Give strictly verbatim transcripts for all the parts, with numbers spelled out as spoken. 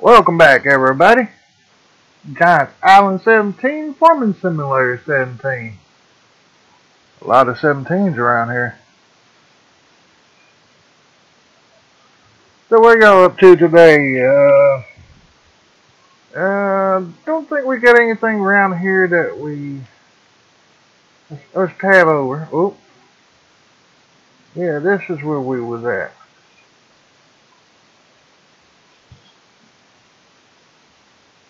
Welcome back, everybody. Giants Island seventeen, Farming Simulator seventeen. A lot of seventeens around here. So what are y'all up to today? Uh, uh, don't think we got anything around here that we... Let's, let's tab over. Oh. Yeah, this is where we was at.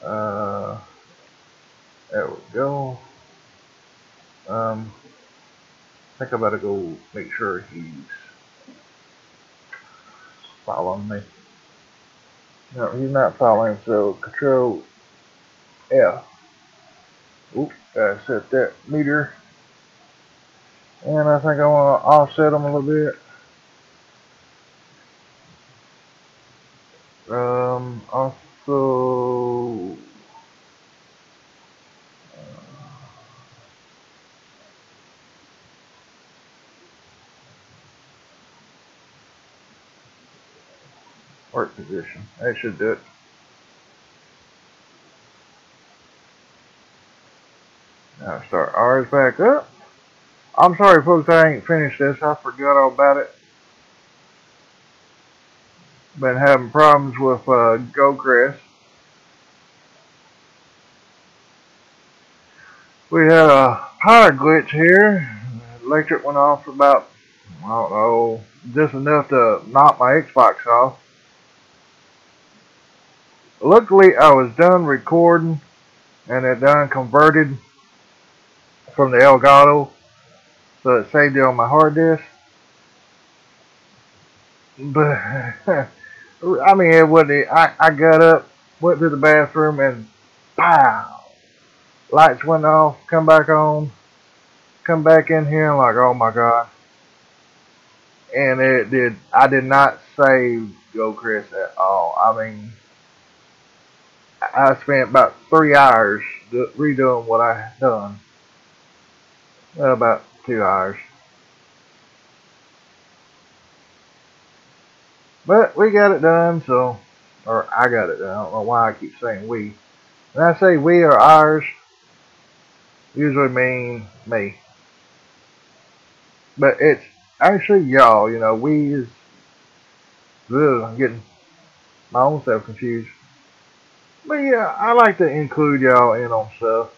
Uh, there we go. Um, I think I better go make sure he's following me. No, he's not following, so Control F. Oops, gotta set that meter. And I think I want to offset him a little bit. Um, also. Work position. That should do it. Now start ours back up. I'm sorry, folks, I ain't finished this. I forgot all about it. Been having problems with uh, Gocrest. We had a power glitch here. Electric went off for about, I don't know, just enough to knock my Xbox off. Luckily, I was done recording and it done converted from the Elgato, so it saved it on my hard disk. But I mean, it wasn't. I I got up, went to the bathroom, and pow, lights went off. Come back on, come back in here, and like, oh my god! And it did. I did not save Gocrest at all. I mean. I spent about three hours redoing what I had done. Well, about two hours. But we got it done, so... Or I got it done. I don't know why I keep saying we. When I say we or ours, usually mean me. But it's actually y'all, you know, we is... Ugh, I'm getting my own self confused. But yeah, I like to include y'all in on stuff.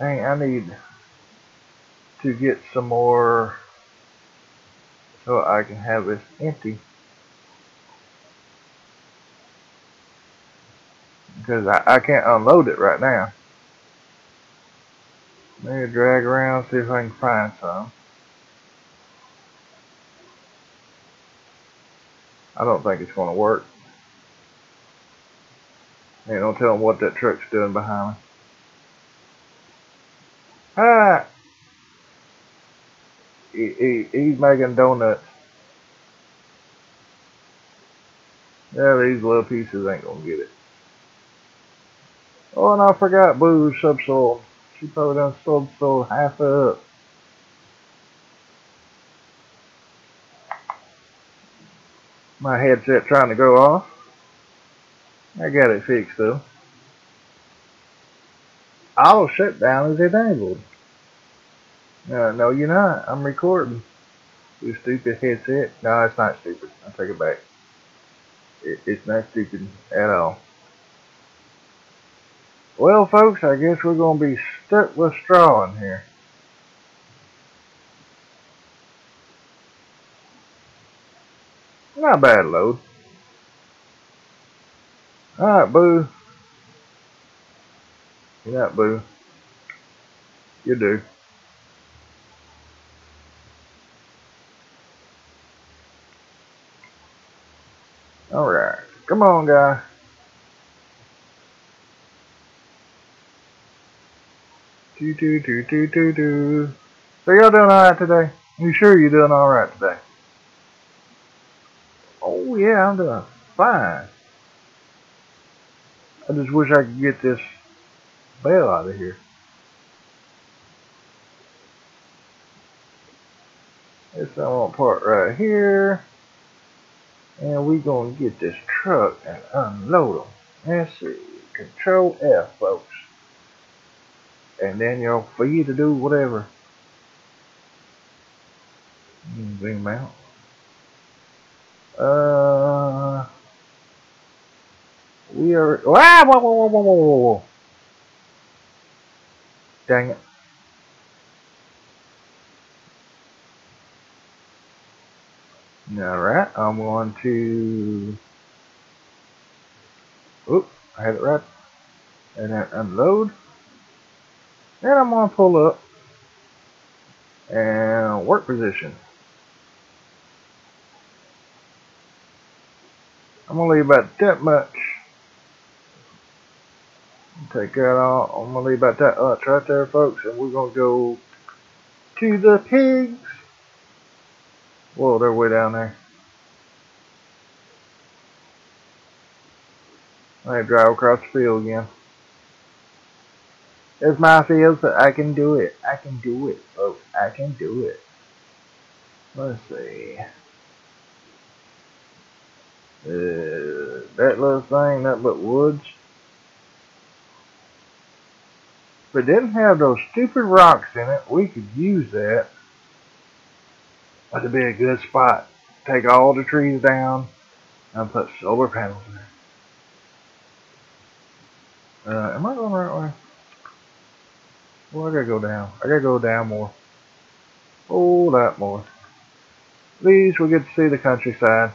Dang, I need to get some more so I can have this empty. Because I, I can't unload it right now. Maybe drag around, see if I can find some. I don't think it's going to work. Hey, don't tell them what that truck's doing behind me. Ah! He, he, he's making donuts. Yeah, these little pieces ain't going to get it. Oh, and I forgot Boo's subsoil. She probably done subsoil half of it up. My headset trying to go off. I got it fixed though. Auto shutdown is enabled. No, no, you're not. I'm recording. You stupid headset. No, it's not stupid. I take it back. It, it's not stupid at all. Well, folks, I guess we're gonna be stuck with straw in here. Not bad load. Alright, Boo. You're not Boo. You do. Alright. Come on, guy. Do, do, do, do, do, do. So, y'all doing alright today? You sure you're doing alright today? Oh yeah, I'm doing fine. I just wish I could get this bell out of here. This I want part right here. and we gonna get this truck and unload them. Let's see, control F, folks, and then you're free to do whatever. You can bring them out. Uh, we are. Ah, whoa, whoa, whoa, whoa, whoa, whoa! Dang it! All right, I'm going to. Oop, I had it right, and then unload. And I'm gonna pull up and work position. I'm gonna leave about that much. Take that off. I'm gonna leave about that much right there, folks, and we're gonna go to the pigs. Whoa, they're way down there. I drive across the field again. It's my field, so I can do it. I can do it, folks. I can do it. Let's see. Uh, that little thing, nothing but woods. If it didn't have those stupid rocks in it, we could use that. That'd be a good spot. Take all the trees down and put solar panels in. Uh, am I going the right way? Well, I gotta go down. I gotta go down more. A whole lot more. At least we get to see the countryside.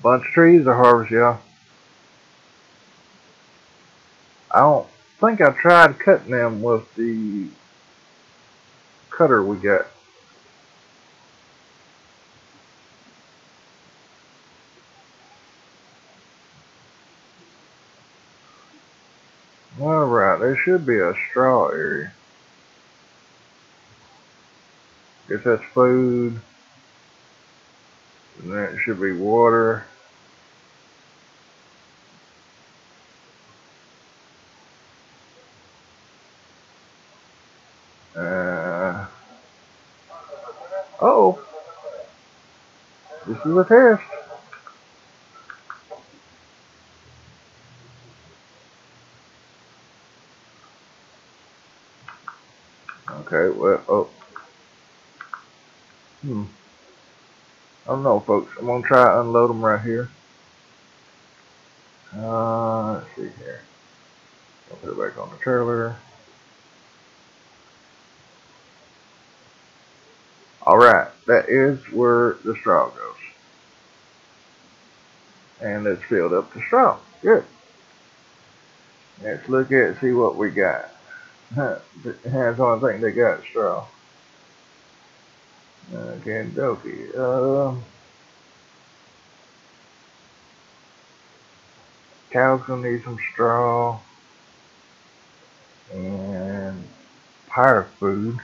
Bunch of trees to harvest, y'all. I don't think I tried cutting them with the cutter we got. Alright, there should be a straw area. Guess that's food. And that should be water. Uh, uh oh. This is a test. Okay, well, oh. Hmm. I don't know, folks. I'm going to try to unload them right here. Uh, let's see here. I'll put it back on the trailer. Alright, that is where the straw goes. And let's fill up the straw. Good. Let's look at it and see what we got. That's the only thing they got, straw. Okay, dokie. Um, cows gonna need some straw and pyre food.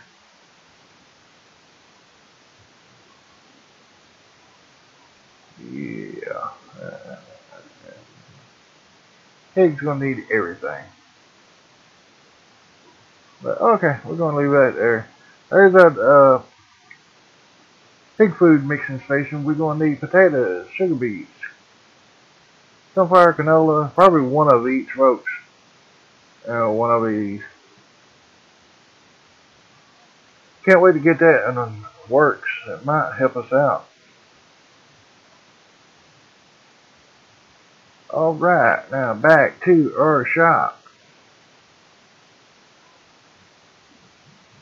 Yeah. Uh, pigs gonna need everything. But okay, we're gonna leave that there. There's that uh. pig food mixing station. We're going to need potatoes, sugar beets, sunflower, canola, probably one of each, folks. Uh, one of these. Can't wait to get that in the works. It might help us out. Alright, now back to our shop.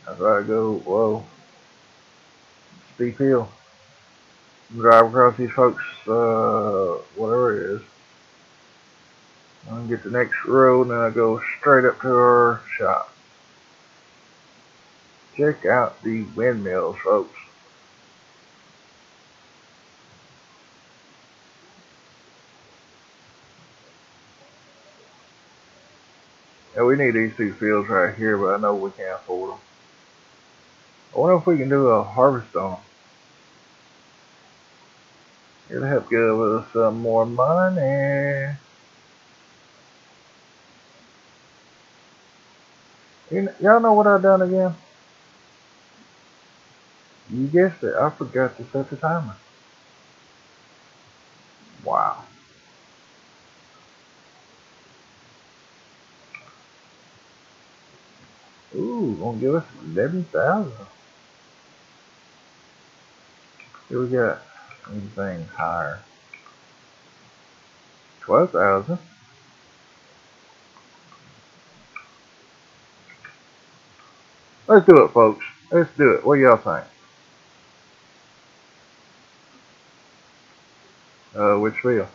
I gotta go, whoa. Steep hill. Drive across these folks, uh, whatever it is. I'm gonna get the next road and then I go straight up to our shop. Check out the windmills, folks. Yeah, we need these two fields right here, but I know we can't afford them. I wonder if we can do a harvest on them. It'll help give us some more money. Y'all know what I done again? You guessed it. I forgot to set the timer. Wow. Ooh, gonna give us eleven thousand. Here we got anything higher. twelve thousand. Let's do it, folks. Let's do it. What do y'all think? Uh, which wheel?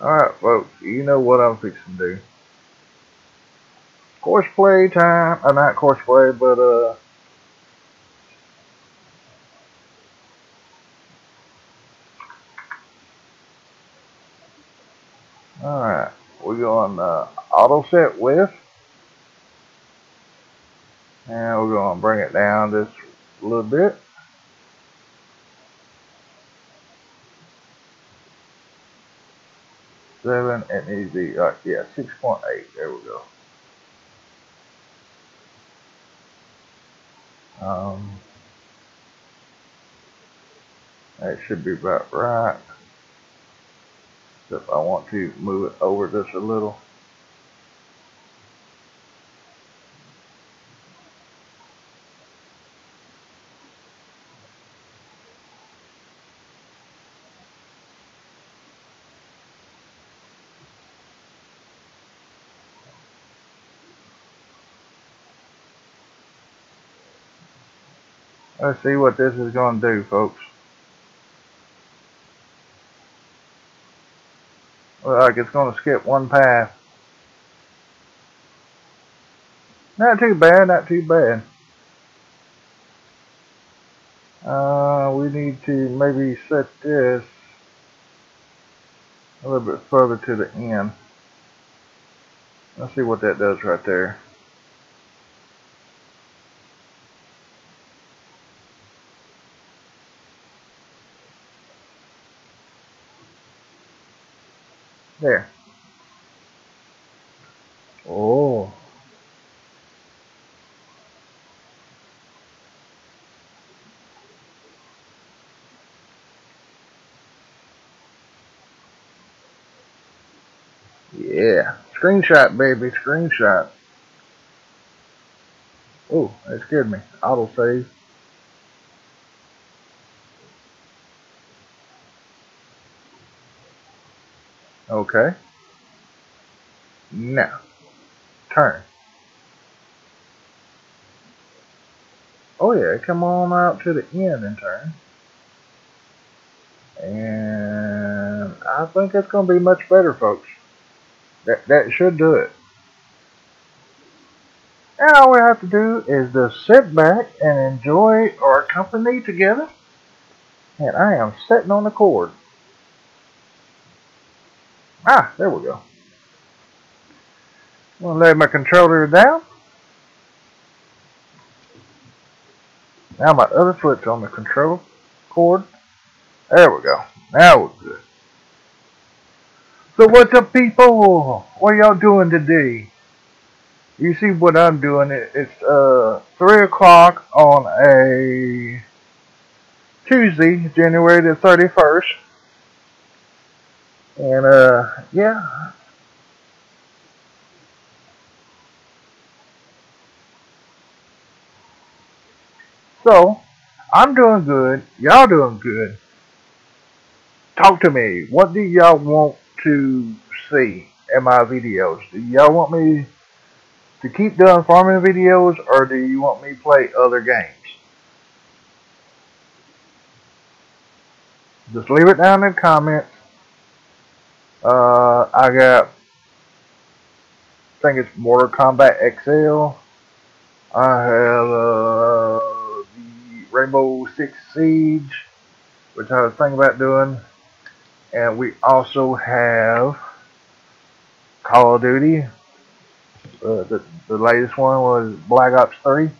Alright, folks. You know what I'm fixing to do. Course play time. Uh, not course play, but, uh... Alright. We're going, uh, auto set with. And we're going to bring it down just a little bit. seven, it needs to be, like, yeah, six point eight. There we go. Um, that should be about right. So if I want to move it over just a little. Let's see what this is going to do, folks. Like, it's going to skip one path. Not too bad, not too bad. Uh, we need to maybe set this a little bit further to the end. Let's see what that does right there. There. Oh. Yeah. Screenshot, baby. Screenshot. Oh, that scared me. Auto save. Okay. Now, turn. Oh yeah, come on out to the end and turn. And I think it's going to be much better, folks. That, that should do it. And all we have to do is just sit back and enjoy our company together. And I am sitting on the cord. Ah, there we go. I'm going to lay my controller down. Now my other foot's on the control cord. There we go. Now we're good. So what's up, people? What are y'all doing today? You see what I'm doing. It's uh, three o'clock on a Tuesday, January the thirty-first. And, uh, yeah. So, I'm doing good. Y'all doing good. Talk to me. What do y'all want to see in my videos? Do y'all want me to keep doing farming videos, or do you want me to play other games? Just leave it down in the comments. Uh, I got, I think it's Mortal Kombat X L. I have uh, the Rainbow Six Siege, which I was thinking about doing. And we also have Call of Duty. Uh, the, the latest one was Black Ops three.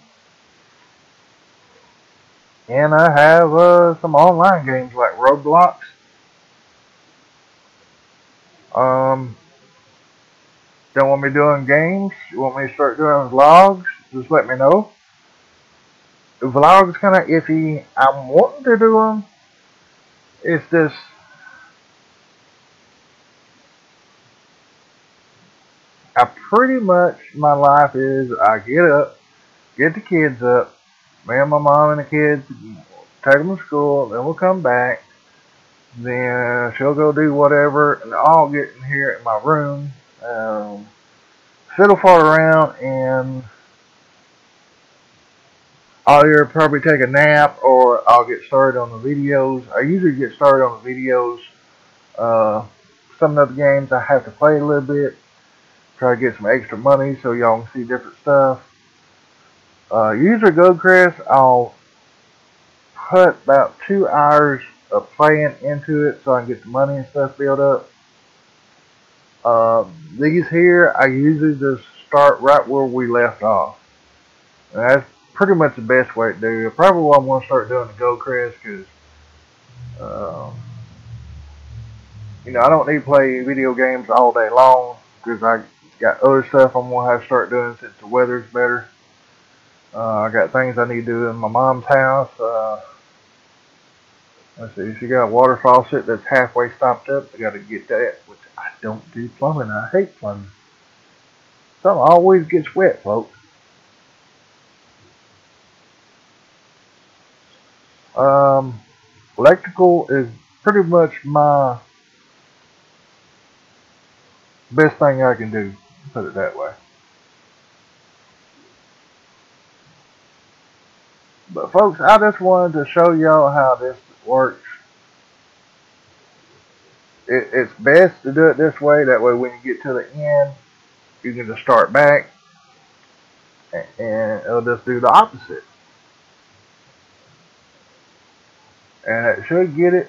And I have uh, some online games like Roblox. Um, Don't want me doing games? You want me to start doing vlogs? Just let me know. The vlog's kind of iffy. I'm wanting to do them. It's just... I pretty much, my life is, I get up, get the kids up, me and my mom and the kids, take them to school, then we'll come back, then she'll go do whatever, and I'll get in here in my room, um, fiddle fart around, and I'll either probably take a nap, or I'll get started on the videos. I usually get started on the videos, uh, some of the games I have to play a little bit, try to get some extra money so y'all can see different stuff. Uh, usually GoCrest, I'll put about two hours of playing into it so I can get the money and stuff built up. Uh, these here, I usually just start right where we left off. And that's pretty much the best way to do it. Probably why I'm going to start doing the GoCrest, because, um, you know, I don't need to play video games all day long, because I got other stuff I'm going to have to start doing since the weather's better. Uh, I got things I need to do in my mom's house. Uh, let's see, she got a water faucet that's halfway stopped up. I got to get that, which I don't do plumbing. I hate plumbing. Something always gets wet, folks. Um, electrical is pretty much my best thing I can do, put it that way. But folks, I just wanted to show y'all how this works. It, it's best to do it this way. That way when you get to the end, you can just start back. And, and it'll just do the opposite. And it should get it.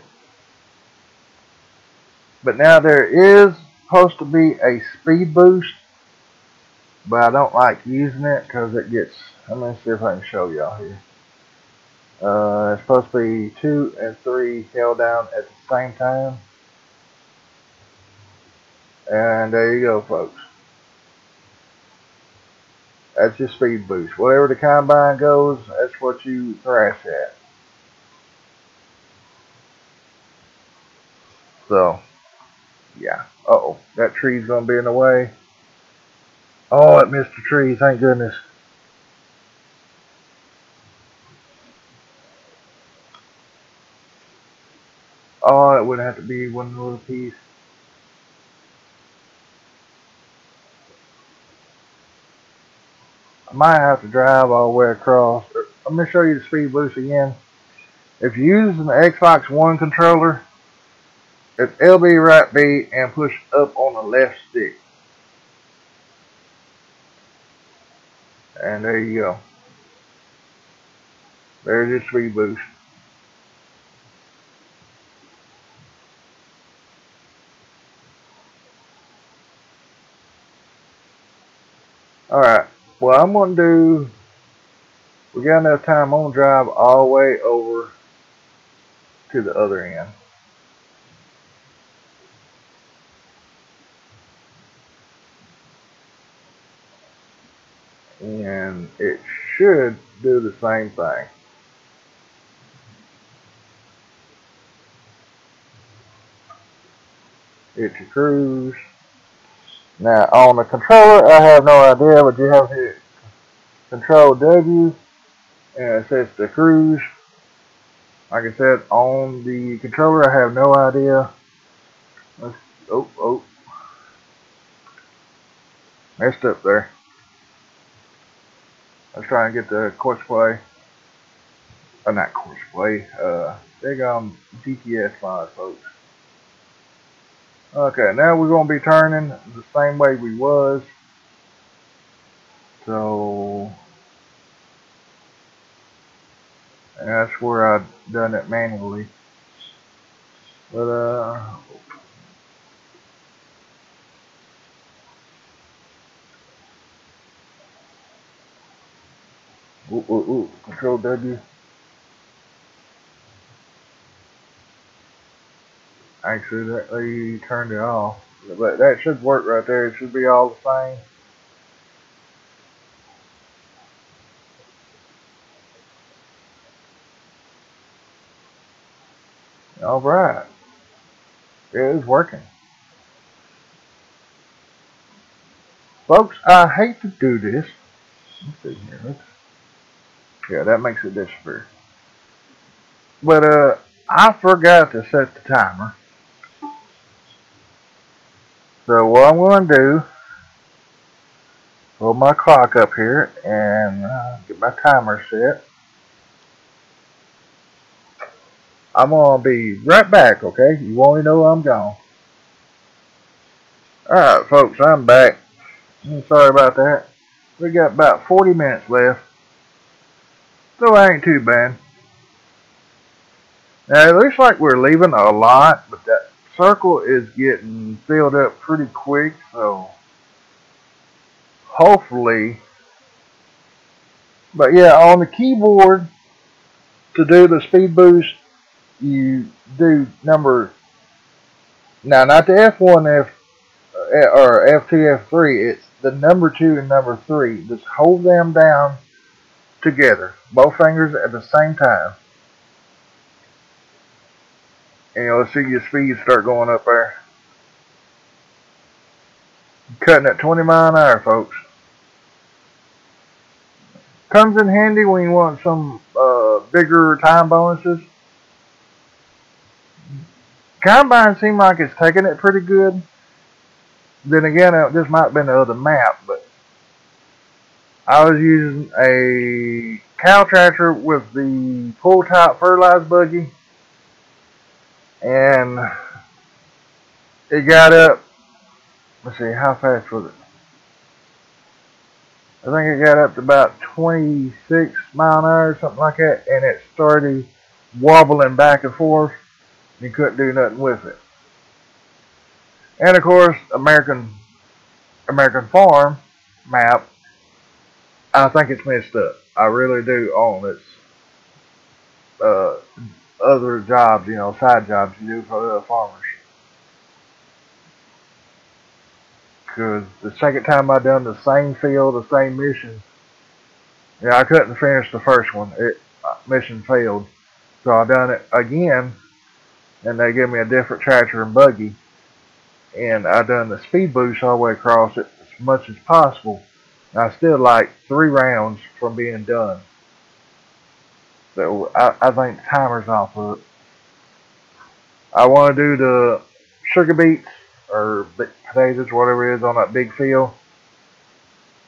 But now there is supposed to be a speed boost, but I don't like using it because it gets... I'm gonna see if I can show y'all here. Uh, it's supposed to be two and three held down at the same time, and there you go, folks. That's your speed boost. Whatever the combine goes, that's what you thrash at. So, yeah. Uh oh, that tree's gonna be in the way. Oh, it missed the tree. Thank goodness. Oh, it would have to be one little piece. I might have to drive all the way across. I'm going to show you the speed boost again. If you use an Xbox One controller, it's L B, right B, and push up on the left stick. And there you go. There's your speed boost. Alright, well, I'm going to do, we got enough time, I'm going to drive all the way over to the other end. And it should do the same thing. It's a cruise. Now, on the controller, I have no idea, but you have to hit Control W, and it sets the cruise. Like I said, on the controller, I have no idea. Let's, oh, oh. Messed up there. Let's try and get the course play. Uh, not course play, uh, big um, G T S mod, folks. Okay, now we're going to be turning the same way we was. So, and that's where I done it manually. But, uh, ooh, ooh, ooh, Control W. Actually, that they turned it off. But that should work right there. It should be all the same. Alright. It is working. Folks, I hate to do this. Let's see here. Yeah, that makes it disappear. But, uh, I forgot to set the timer. So what I'm going to do, pull my clock up here and uh, get my timer set. I'm going to be right back, okay? You only know I'm gone. Alright folks, I'm back. I'm sorry about that. We got about forty minutes left. So I ain't too bad. Now it looks like we're leaving a lot, but that circle is getting filled up pretty quick, so hopefully. But yeah, on the keyboard to do the speed boost, you do number now, not the F one, F or F two, F three. It's the number two and number three. Just hold them down together, both fingers at the same time. And you'll see your speed start going up there. I'm cutting at twenty mile an hour, folks. Comes in handy when you want some uh, bigger time bonuses. Combine seems like it's taking it pretty good. Then again, uh, this might have been the other map, but I was using a cow tractor with the pull type fertilizer buggy. And it got up, let's see, how fast was it? I think it got up to about twenty-six mile an hour, something like that, and it started wobbling back and forth. You couldn't do nothing with it. And of course, American American Farm map, I think it's messed up. I really do on its uh other jobs, you know, side jobs you do for the farmers. Because the second time I done the same field, the same mission, yeah, I couldn't finish the first one. It mission failed, so I done it again, and they gave me a different tractor and buggy, and I done the speed boost all the way across it as much as possible. And I still like three rounds from being done. So I, I think the timer's off of it. I want to do the sugar beets or potatoes, whatever it is, on that big field.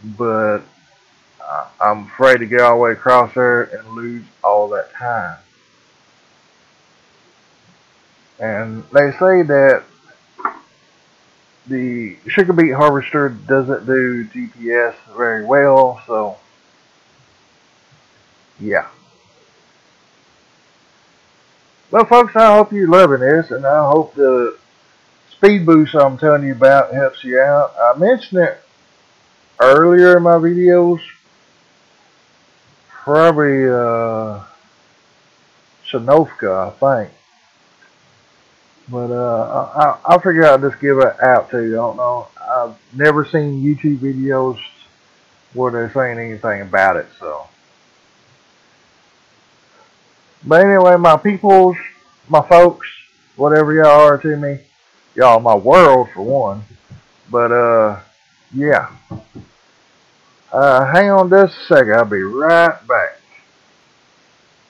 But I, I'm afraid to get all the way across there and lose all that time. And they say that the sugar beet harvester doesn't do G P S very well, so yeah. Well, folks, I hope you're loving this, and I hope the speed boost I'm telling you about helps you out. I mentioned it earlier in my videos, probably uh, Sinofka, I think. But uh, I, I figure I'll just give it out to you. I don't know. I've never seen YouTube videos where they're saying anything about it, so. But anyway, my peoples, my folks, whatever y'all are to me, y'all my world for one. But uh, yeah, uh, hang on just a second, I'll be right back.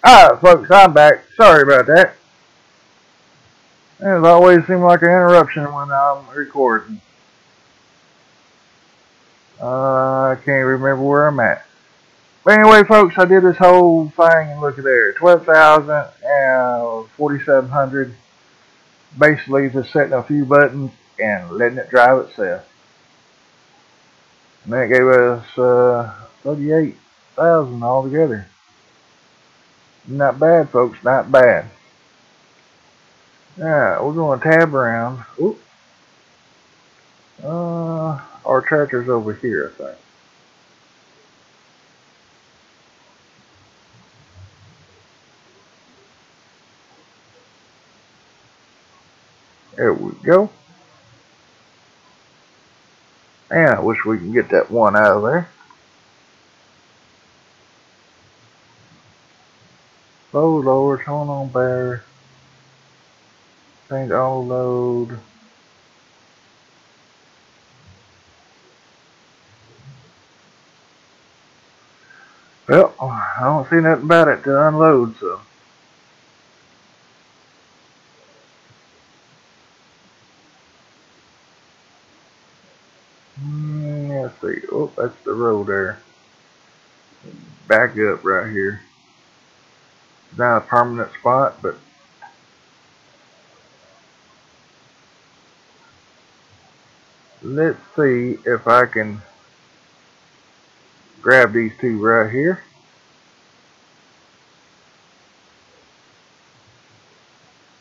Alright folks, I'm back, sorry about that. It always seems like an interruption when I'm recording. Uh, I can't remember where I'm at. But anyway, folks, I did this whole thing, and look at there, twelve thousand and forty-seven hundred. Basically, just setting a few buttons and letting it drive itself. And that gave us uh, thirty-eight thousand altogether. Not bad, folks, not bad. Alright, we're going to tab around. Oop. Uh, our tractor's over here, I think. There we go. Man, I wish we could get that one out of there. Low lower, turn on bear. Change all load. Well, I don't see nothing about it to unload, so. Mm, let's see. Oh, that's the road there. Back up right here. Not a permanent spot, but. Let's see if I can grab these two right here.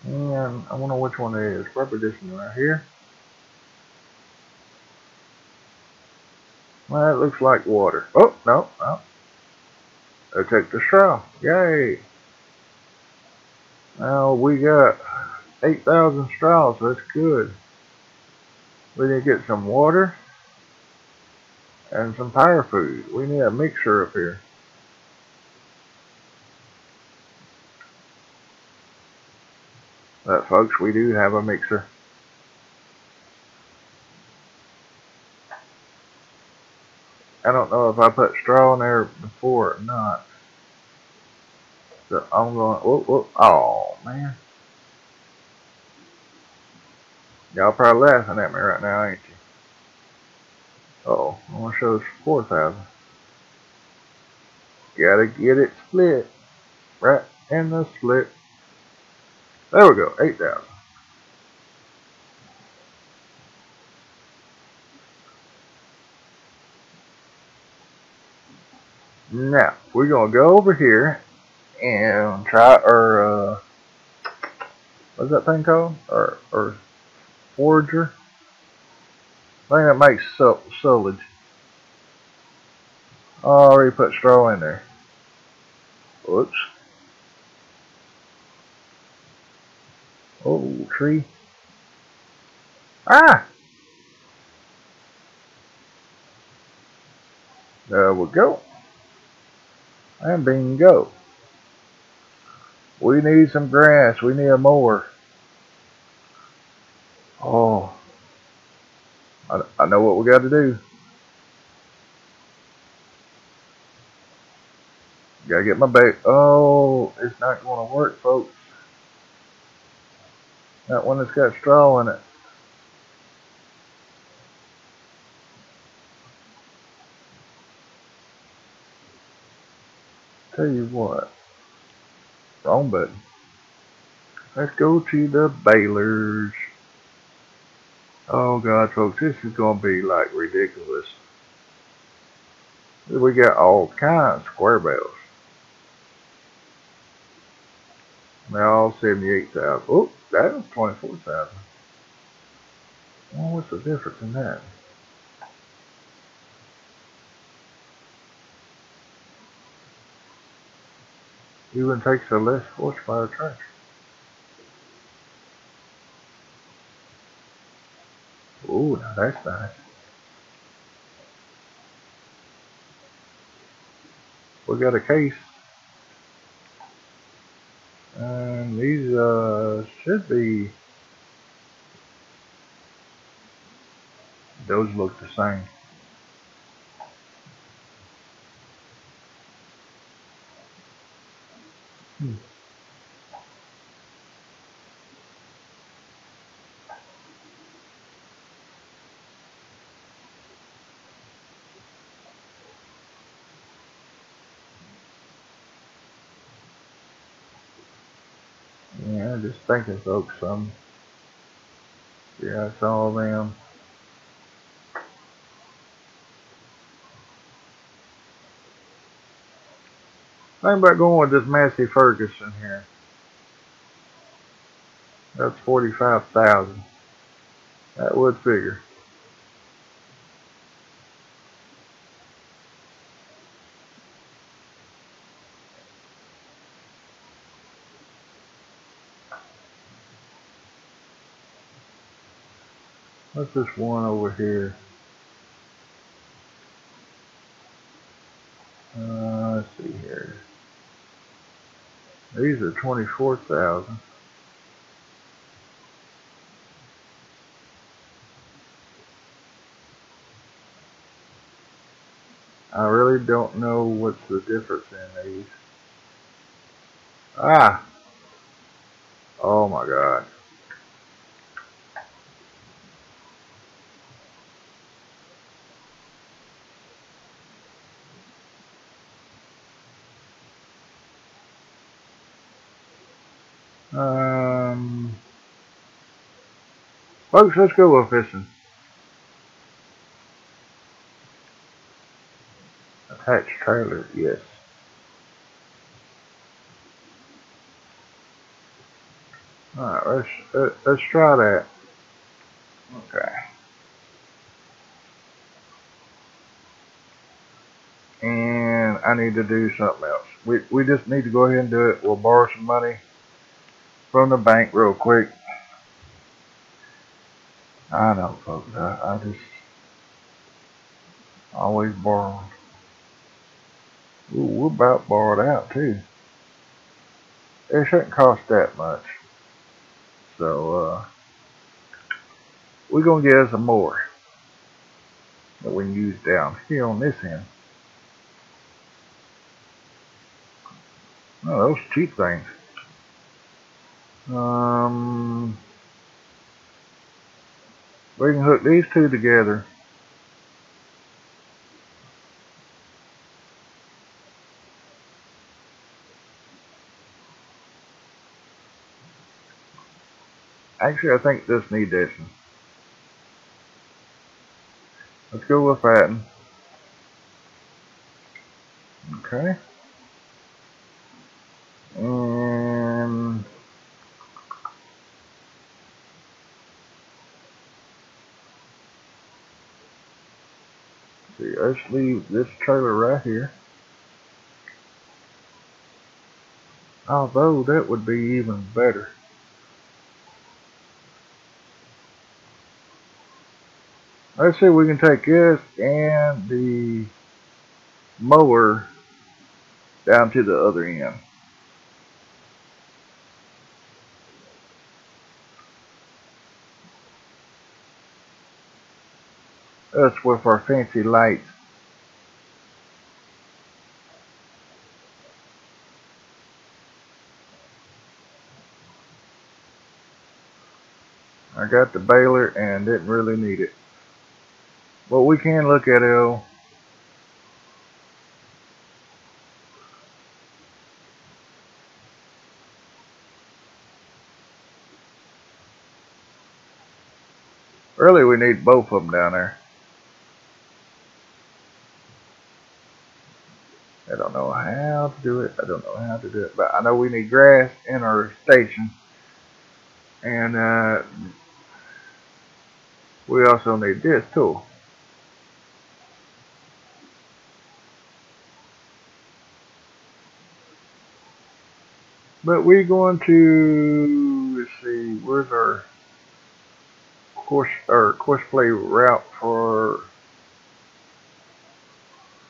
And I wonder which one it is. Probably this one right here. Well, it looks like water. Oh, no, no. I took the straw. Yay. Now we got eight thousand straws. That's good. We need to get some water and some fire food. We need a mixer up here. But folks, we do have a mixer. I don't know if I put straw in there before or not. So I'm going, whoop, whoop, oh man. Y'all probably laughing at me right now, ain't you? Uh oh, I want to show us four thousand. Gotta get it split. Right in the slit. There we go, eight thousand. Now, we're gonna go over here and try our, uh, what's that thing called? Our, our forager. Thing that makes so silage. I already put straw in there. Whoops. Oh, tree. Ah! There we go. And bingo. We need some grass. We need a mower. Oh. I, I know what we got to do. Gotta get my bait. Oh, it's not going to work, folks. That one that's got straw in it. Tell you what. Wrong button. Let's go to the balers. Oh god, folks, this is gonna be like ridiculous. We got all kinds of square bales. They're all seventy-eight thousand. Oh, that was twenty-four thousand. Well, what's the difference in that? Even takes a less horsepower tractor. Ooh, now that's nice. We got a case. And these uh, should be. Those look the same. Hmm. Yeah, I'm just thinking, folks. Um, yeah, I saw them. Think about going with this Massey Ferguson here. That's forty-five thousand. That would figure. What's this one over here? Uh, let's see here. These are twenty-four thousand. I really don't know what's the difference in these. Ah! Oh my god. Um, folks, let's go go fishing. Attached trailer, yes. Alright, let's, let, let's try that. Okay. And I need to do something else. We, we just need to go ahead and do it. We'll borrow some money from the bank real quick. I know, folks. I, I just always borrow. Ooh, we're about borrowed out too. It shouldn't cost that much. So uh, we're gonna get us some more that we can use down here on this end. Oh, those cheap things. Um, we can hook these two together. Actually, I think this needs this one. Let's go with that one. Okay. And see, let's leave this trailer right here. Although that would be even better. Let's see if we can take this and the mower down to the other end. That's with our fancy lights. I got the baler and didn't really need it. But we can look at it. Really, we need both of them down there. I don't know how to do it. I don't know how to do it. But I know we need grass in our station. And uh, we also need this tool. But we're going to, let's see, where's our course, our course play route for,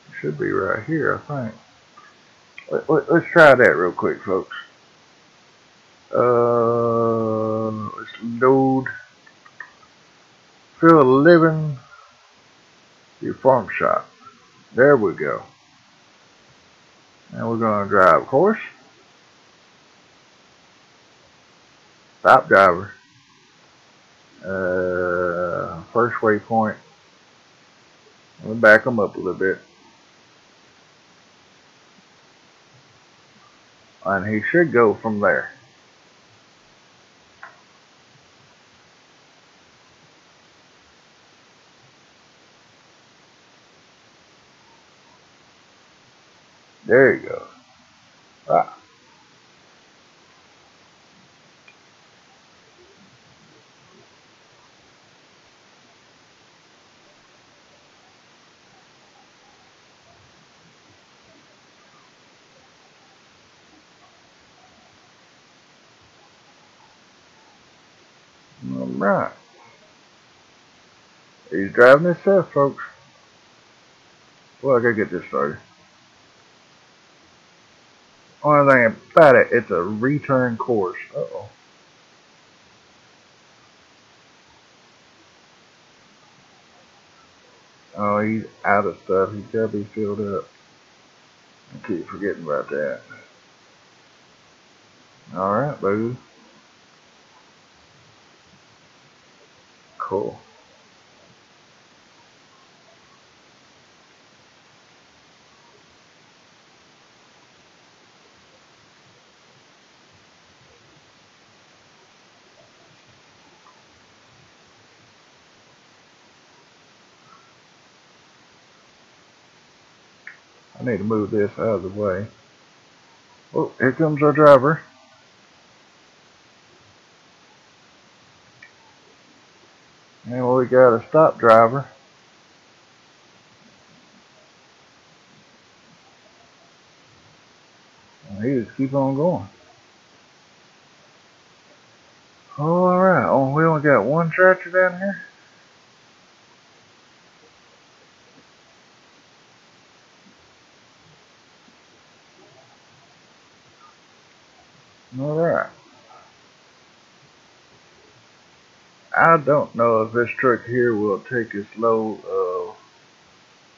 it should be right here, I think. Let, let, let's try that real quick, folks. Uh, let's load, fill a living, your farm shop. There we go. Now we're going to drive, of course. Stop driver. Uh, first waypoint. I'm gonna back them up a little bit, and he should go from there. There you go. Ah. Right. He's driving himself, folks. Well, I gotta get this started. Only thing about it, it's a return course. Uh-oh. Oh, he's out of stuff. He's got to be filled up. I keep forgetting about that. Alright, boo. Cool. I need to move this out of the way. Oh, here comes our driver. And we got a stop driver. And he just keep on going. Alright, oh, we only got one tractor down here. Alright. I don't know if this truck here will take its load of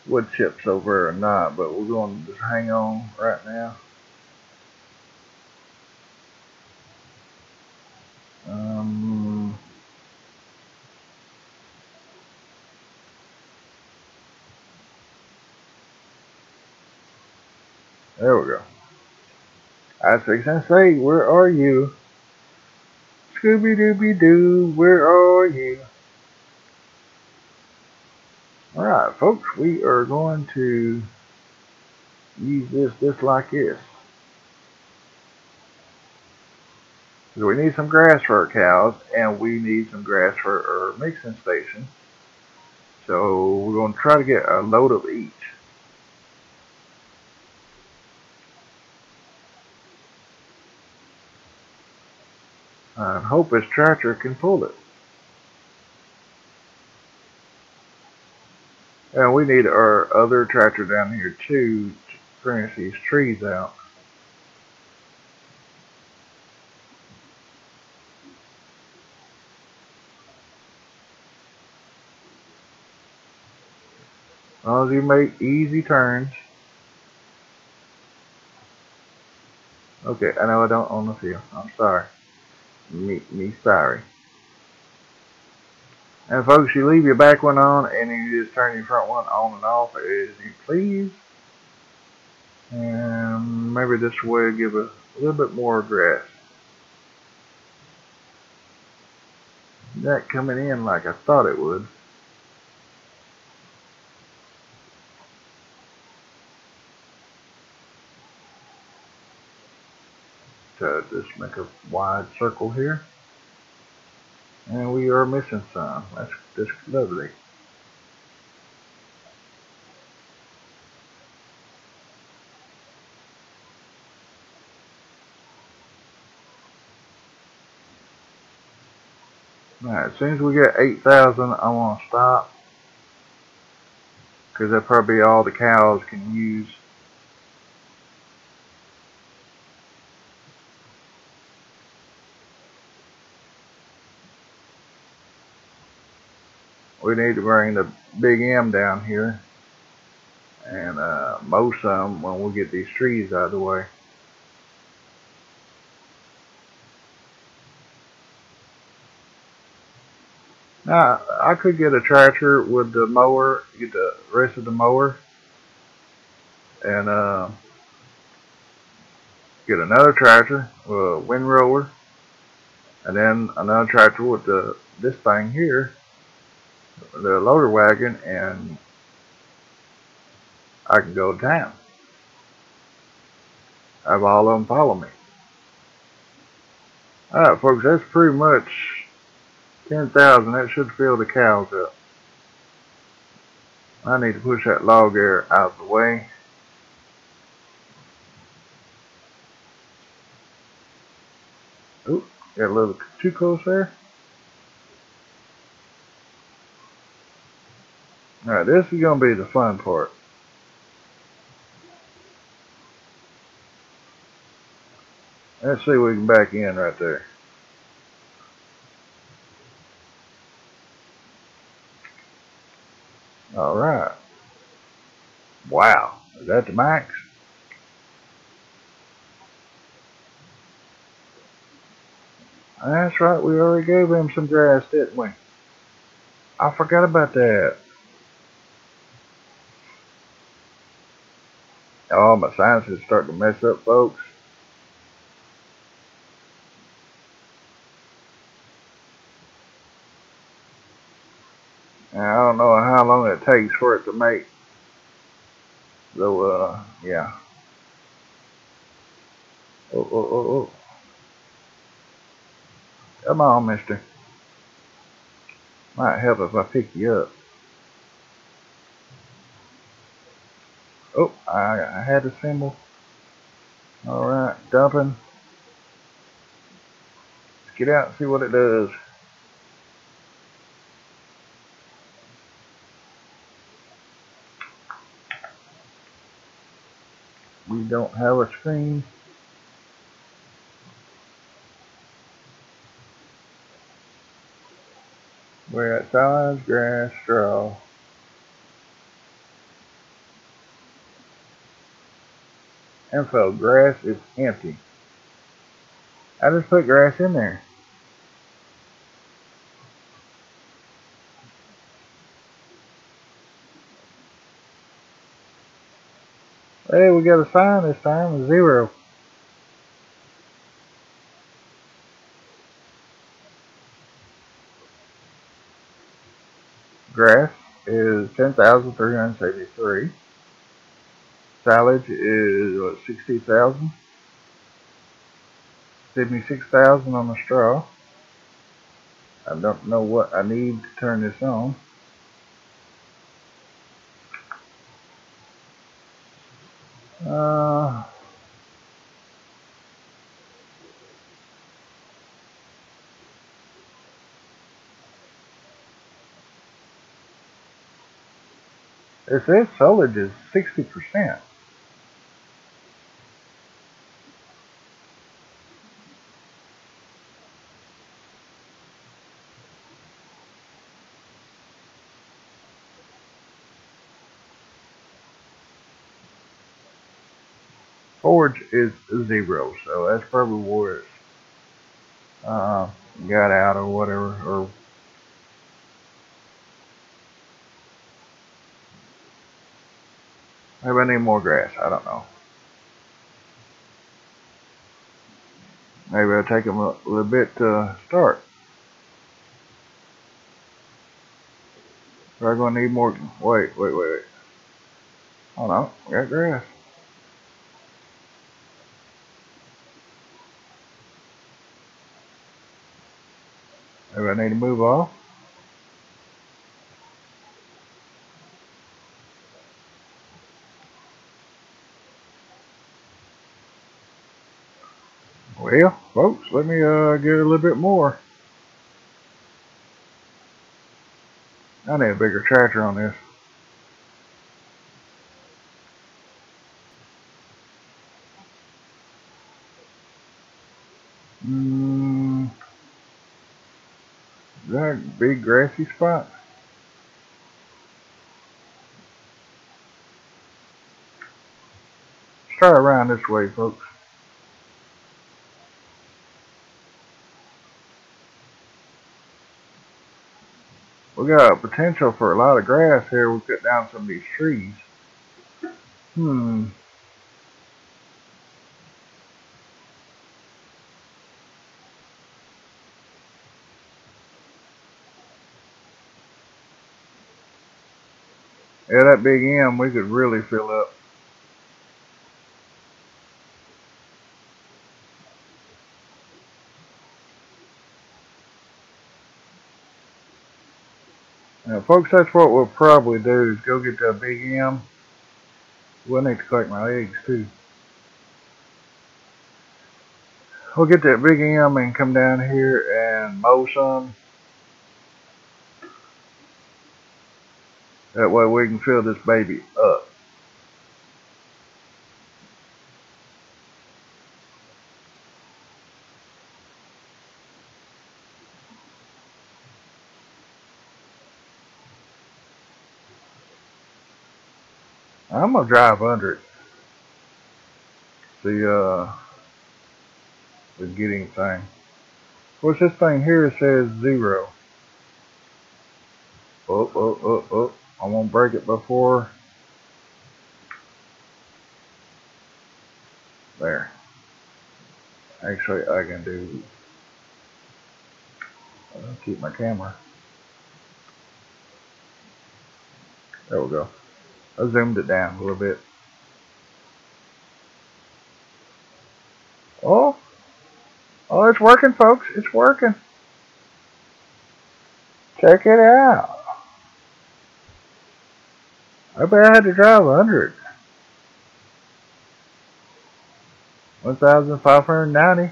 wood chips over or not, but we're going to just hang on right now. Um, there we go. I was fixing to say, where are you? Scooby-dooby-doo, where are you? Alright, folks, we are going to use this just like this. So we need some grass for our cows, and we need some grass for our mixing station. So we're going to try to get a load of each. I hope his tractor can pull it. And we need our other tractor down here too to finish these trees out. As long as you make easy turns. Okay, I know I don't own the field. I'm sorry. Me, me sorry. And folks, you leave your back one on and you just turn your front one on and off as you please. And maybe this way will give us a little bit more grass. Not coming in like I thought it would. Uh, just make a wide circle here, and we are missing some. That's just lovely. Alright, as soon as we get eight thousand, I want to stop because that's probably all the cows can use. We need to bring the big M down here and uh, mow some when we get these trees out of the way. Now, I could get a tractor with the mower, get the rest of the mower, and uh, get another tractor with a windrower, and then another tractor with the, this thing here. The loader wagon, and I can go down. Have all of them follow me. Alright, folks, that's pretty much ten thousand. That should fill the cows up. I need to push that log air out of the way. Oop, got a little too close there. Alright, this is going to be the fun part. Let's see if we can back in right there. Alright. Wow. Is that the max? That's right. We already gave him some grass, didn't we? I forgot about that. Oh, my science is starting to mess up, folks. Now, I don't know how long it takes for it to make. So, uh, yeah. Oh, oh, oh, oh. Come on, mister. Might help if I pick you up. Oh, I, I had a symbol. Alright, dumping. Let's get out and see what it does. We don't have a screen. We're at size, grass, straw. Info, grass is empty. I just put grass in there. Hey, we got a sign this time, zero. Grass is ten thousand three hundred seventy-three. Silage is, what, sixty thousand? seventy-six thousand on the straw. I don't know what I need to turn this on. Uh, it says solid is sixty percent. Forage is zero, so that's probably where it's uh, got out or whatever. Or maybe I need more grass. I don't know. Maybe I'll take them a little bit to start. We're gonna need more. Wait, wait, wait, wait. Hold on, we got grass. Maybe I need to move off. Well, folks, let me uh, get a little bit more. I need a bigger tractor on this. Mm. Is that a big grassy spot? Let's try around this way, folks. We got potential for a lot of grass here. We cut down some of these trees. Hmm. Yeah, that big M we could really fill up. Now, folks, that's what we'll probably do is go get that big M. We'll need to collect my eggs, too. We'll get that big M and come down here and mow some. That way we can fill this baby up. I'm gonna drive under it. The uh, the getting thing. What's this thing here? It says zero. Oh oh oh oh! I won't break it before. There. Actually, I can do. I'll keep my camera. There we go. I zoomed it down a little bit. Oh, oh, it's working, folks. It's working. Check it out. I bet I had to drive one hundred. one thousand five hundred ninety.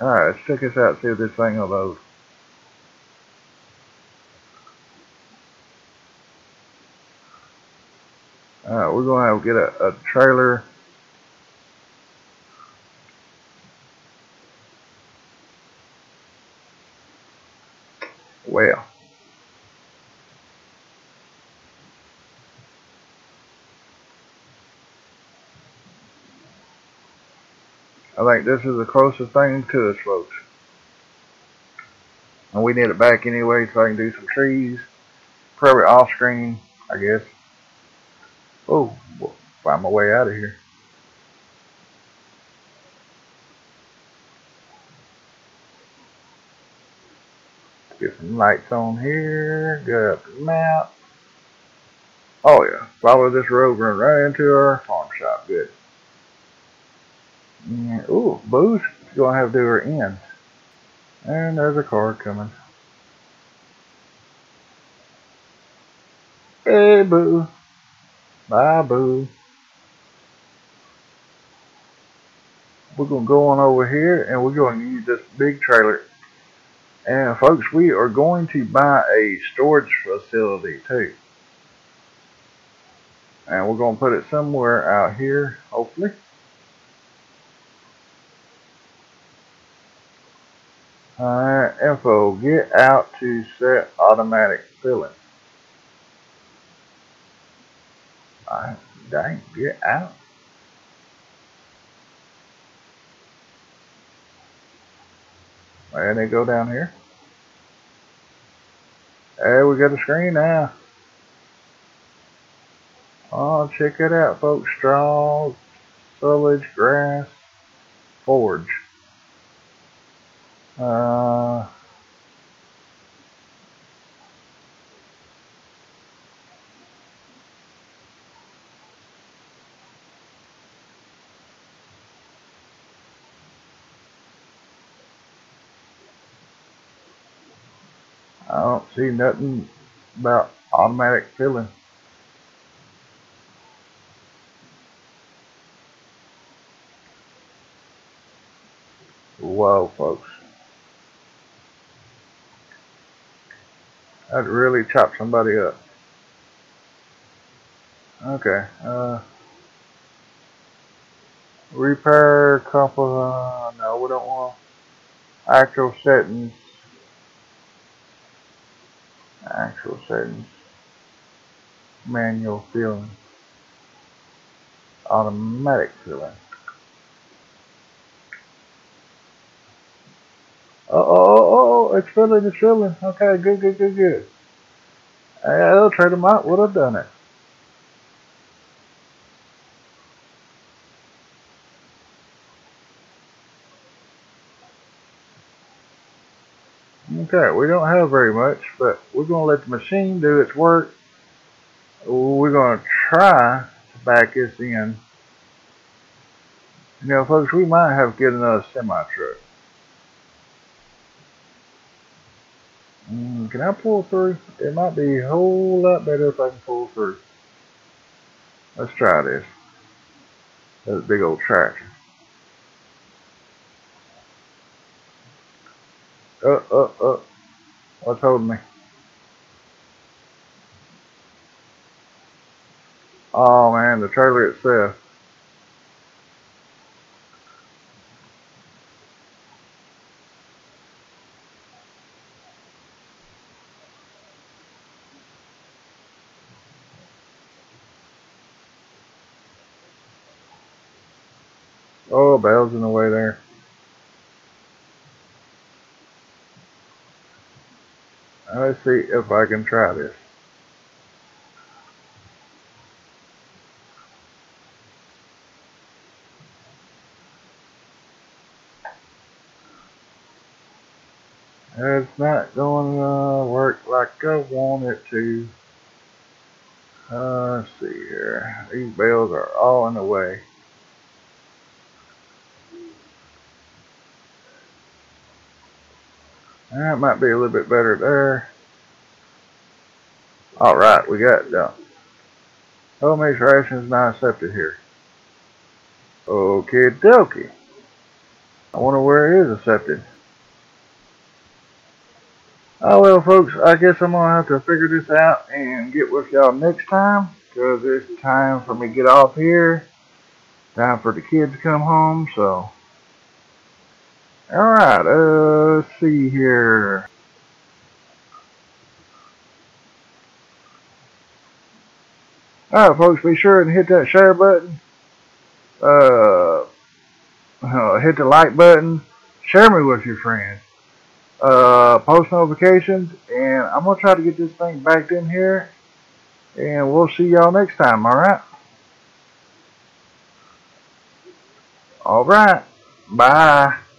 Alright, let's check this out and see if this thing will load. Alright, we're going to get a, a trailer. Well. I think this is the closest thing to us, folks. And we need it back anyway so I can do some trees. Probably off screen, I guess. Oh, we'll find my way out of here. Get some lights on here. Get up the map. Oh yeah, follow this road, run right into our farm shop. Good. Yeah. Ooh, Boo's gonna have to do her ends. And there's a car coming. Hey, Boo. Bye, Boo. We're gonna go on over here, and we're gonna use this big trailer. And folks, we are going to buy a storage facility too. And we're gonna put it somewhere out here, hopefully. Alright, info, get out to set automatic filling. Alright, dang, get out. And they go down here. Hey, we got a screen now. Oh, check it out, folks. Straw, silage, grass, forage. Uh, I don't see nothing about automatic filling. Whoa, folks. I'd really chop somebody up. Okay. Uh, repair, couple. Uh, no, we don't want actual settings. Actual settings. Manual filling. Automatic filling. Uh oh. It's filling, it's filling. Okay, good, good, good, good. I'll trade them out. Would have done it. Okay, we don't have very much, but we're going to let the machine do its work. We're going to try to back this in. You know, folks, we might have to get another semi-truck. Can I pull through? It might be a whole lot better if I can pull through. Let's try this. That's a big old tractor. Uh, uh, uh. What's holding me? Oh man, the trailer itself. Oh, Bale's in the way there. Let's see if I can try this. It's not going to work like I want it to. Uh, let's see here. These bells are all in the way. That might be a little bit better there. Alright, we got it done. Homemade rations not accepted here. Okay, dokie. I wonder where it is accepted. Oh well, folks, I guess I'm gonna have to figure this out and get with y'all next time, because it's time for me to get off here. Time for the kids to come home, so. Alright, uh, let's see here. Alright, folks, be sure and hit that share button. Uh, uh hit the like button. Share me with your friends. Uh, post notifications, and I'm going to try to get this thing backed in here, and we'll see y'all next time, alright? Alright, bye.